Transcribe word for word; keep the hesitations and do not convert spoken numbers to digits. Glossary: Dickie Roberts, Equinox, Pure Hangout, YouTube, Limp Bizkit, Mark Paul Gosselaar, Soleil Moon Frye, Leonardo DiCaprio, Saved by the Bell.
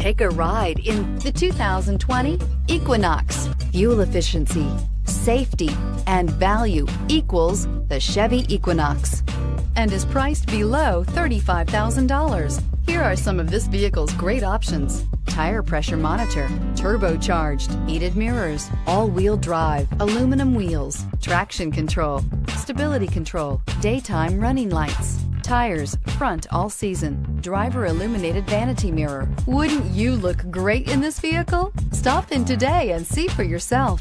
Take a ride in the two thousand twenty Equinox. Fuel efficiency, safety, and value equals the Chevy Equinox and is priced below thirty-five thousand dollars. Here are some of this vehicle's great options: tire pressure monitor, turbocharged, heated mirrors, all-wheel drive, aluminum wheels, traction control, stability control, daytime running lights, tires front all season, driver illuminated vanity mirror. Wouldn't you look great in this vehicle? Stop in today and see for yourself.